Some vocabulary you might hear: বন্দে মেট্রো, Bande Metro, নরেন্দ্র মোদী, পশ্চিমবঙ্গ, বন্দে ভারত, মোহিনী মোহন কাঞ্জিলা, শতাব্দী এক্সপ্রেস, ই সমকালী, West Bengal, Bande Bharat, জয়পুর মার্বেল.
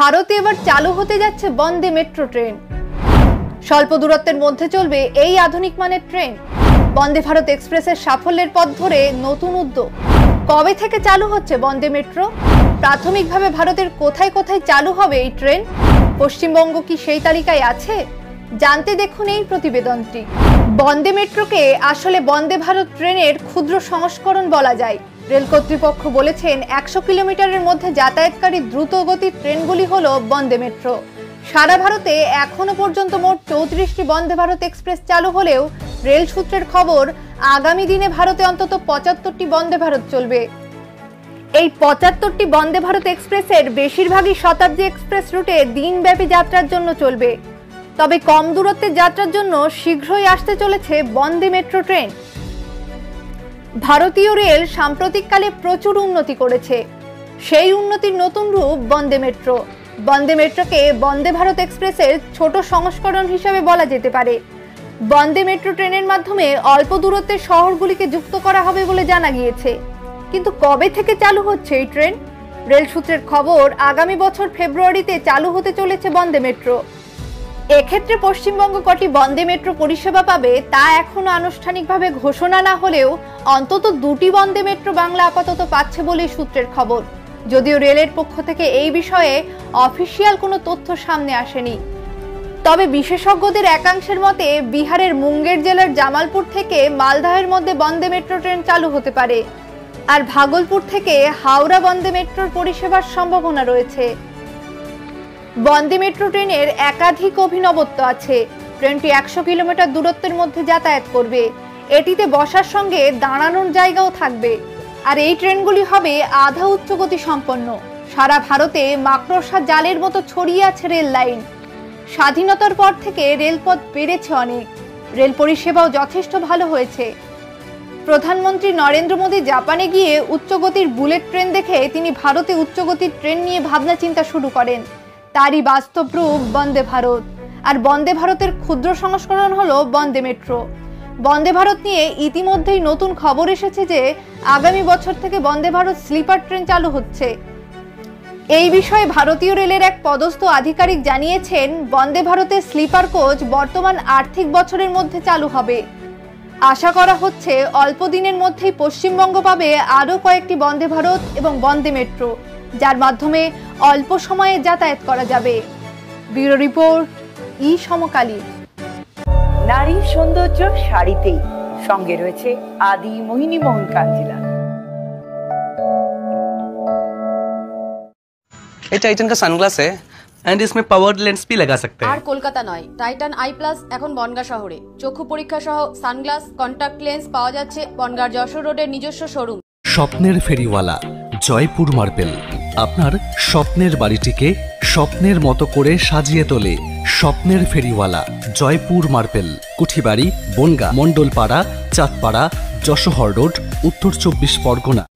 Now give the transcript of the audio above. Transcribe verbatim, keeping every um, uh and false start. भारते एबार चालू होते जाच्छे बंदे मेट्रो ट्रेन। स्वल्प दूरत्वेर मध्य चलबे एई आधुनिक मानेर ट्रेन। बंदे भारत एक्सप्रेसेर साफल्येर पथ धरे नतून उद्योग। कबे थेके चालू होच्छे बंदे मेट्रो? प्राथमिकभावे भारतेर कोथाय कोथाय चालू होबे एई ट्रेन? पश्चिमबंग कि सेई तालिकाय आछे? जानते देखुन एई प्रतिबेदनटी। बंदे मेट्रोके आसले बंदे भारत ट्रेनेर क्षुद्र संस्करण बला जाय। रेल कर्तृपक्ष बोलेছেন একশো কিলোমিটারের মধ্যে যাতায়াতকারী দ্রুতগতির ট্রেনগুলি হলো বন্দে মেট্রো। সারা ভারতে এখনো পর্যন্ত মোট চৌত্রিশটি বন্দে ভারত এক্সপ্রেস চালু হলেও রেল সূত্রের খবর আগামী দিনে ভারতে অন্তত পঁচাত্তরটি বন্দে ভারত চলবে। এই পঁচাত্তরটি বন্দে ভারত এক্সপ্রেসের বেশিরভাগই শতাব্দী এক্সপ্রেস রুটে দিনব্যাপী যাত্রার জন্য চলবে। তবে কম দূরত্বের যাত্রার জন্য শীঘ্রই আসতে চলেছে বন্দে মেট্রো ট্রেন। भारतीय रेल साम्प्रतिककाले प्रचुर उन्नति करेছে। সেই উন্নতির নতুন रूप বন্দে মেট্রো। বন্দে মেট্রোকে বন্দে ভারত এক্সপ্রেসের ছোট সংস্করণ হিসেবে বলা যেতে পারে। বন্দে মেট্রো ট্রেনের মাধ্যমে অল্প দূরত্বের শহরগুলিকে যুক্ত করা হবে বলে জানা গিয়েছে। কিন্তু কবে থেকে চালু হচ্ছে এই ট্রেন? রেল সূত্রের খবর আগামী বছর ফেব্রুয়ারিতে চালু হতে চলেছে বন্দে মেট্রো। এক্ষেত্রে পশ্চিমবঙ্গ কটি বন্দে মেট্রো পরিষেবা পাবে তা এখনো আনুষ্ঠানিকভাবে ঘোষণা না হলেও অন্তত দুটি বন্দে মেট্রো বাংলা আপাতত পাচ্ছে বলে সূত্রের খবর। যদিও রেলের পক্ষ থেকে এই বিষয়ে অফিশিয়াল কোনো তথ্য সামনে আসেনি। তবে বিশেষজ্ঞদের একাংশের মতে বিহারের মুঙ্গের জেলার জামালপুর থেকে মালদহের মধ্যে বন্দে মেট্রো ট্রেন চালু হতে পারে। আর ভাগলপুর থেকে হাওড়া বন্দে মেট্রোর পরিষেবার সম্ভাবনা রয়েছে। বন্দে মেট্রো ট্রেনের একাধিক অভিনবত্ব আছে। ট্রেনটি একশো কিলোমিটার দূরত্বের মধ্যে যাতায়াত করবে। এটিতে বসার সঙ্গে দাঁড়ানোর জায়গাও থাকবে। আর এই ট্রেনগুলি হবে আধা উচ্চগতি সম্পন্ন। সারা ভারতে মাকড়সা জালের মতো ছড়িয়ে আছে রেল লাইন। স্বাধীনতার পর থেকে রেলপথ বেড়েছে অনেক। রেল পরিষেবাও যথেষ্ট ভালো হয়েছে। প্রধানমন্ত্রী নরেন্দ্র মোদী জাপানে গিয়ে উচ্চগতির বুলেট ট্রেন দেখে তিনি ভারতে উচ্চগতির ট্রেন নিয়ে ভাবনা চিন্তা শুরু করেন। তারই বাস্তব রূপ বন্দে ভারত। আর বন্দে ভারতের ক্ষুদ্র সংস্করণ হলো বন্দে মেট্রো। বন্দে ভারত নিয়ে ইতিমধ্যেই নতুন খবর এসেছে যে আগামী বছর থেকে বন্দে ভারত স্লিপার ট্রেন চালু হচ্ছে। এই বিষয়ে ভারতীয় রেলের এক পদস্থ আধিকারিক জানিয়েছেন বন্দে ভারতের স্লিপার কোচ বর্তমান আর্থিক বছরের মধ্যে চালু হবে। আশা করা হচ্ছে অল্প দিনের মধ্যেই পশ্চিমবঙ্গ পাবে আরও কয়েকটি বন্দে ভারত এবং বন্দে মেট্রো, যার মাধ্যমে অল্প সময়ে যাতায়াত করা যাবে। ব্যুরো রিপোর্ট, ই সমকালী। নারী সৌন্দর্য শাড়িতেই, সঙ্গে রয়েছে আদি মোহিনী মোহন কাঞ্জিলা। এই টাইটান का सनग्लास है एंड इसमें पावर लेंस भी लगा सकते हैं। আর কলকাতা নয়, টাইটান আই প্লাস এখন বনগাঁ শহরে। চক্ষু পরীক্ষা সহ সানগ্লাস, কন্টাক্ট লেন্স পাওয়া যাচ্ছে বনগাঁ যশোর রোডের নিজস্ব শোরুম। স্বপ্নের ফেরিওয়ালা জয়পুর মার্বেল আপনার স্বপ্নের বাড়িটিকে স্বপ্নের মতো করে সাজিয়ে তোলে। স্বপ্নের ফেরিওয়ালা জয়পুর মার্বেল, কুঠিবাড়ি, বনগাঁ, মণ্ডলপাড়া, চাঁদপাড়া, যশোহর রোড, উত্তর চব্বিশ পরগনা।